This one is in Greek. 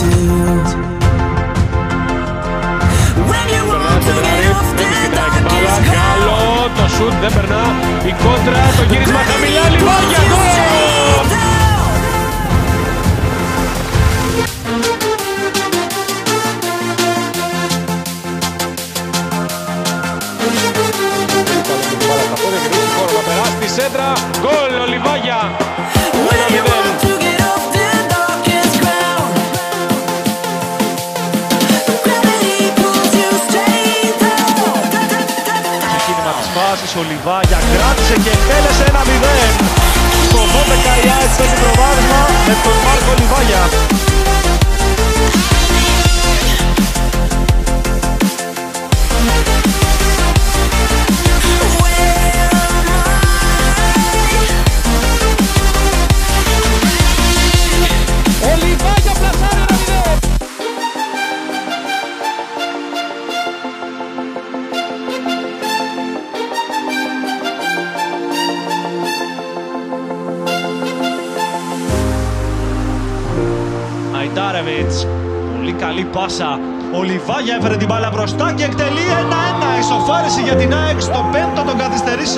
too. When you want to get off the darkest ground. Το σουτ δεν περνά, η κόντρα, το γύρισμα χαμηλά, Λιβάγια, γκολ! Στη σέντρα, γκολ, ο Λιβάγια! Ο Λιβάγια κράτησε και εκτέλεσε 1-0. Στο 12 η ΑΕΚ παίρνει προβάδισμα με τον Μάρκο Λιβάγια. Πολύ καλή πάσα. Ο Λιβάγια έφερε την μπάλα μπροστά και εκτελεί 1-1. Ισοφάριση για την ΑΕΚ στο 5ο των καθυστερήσεων.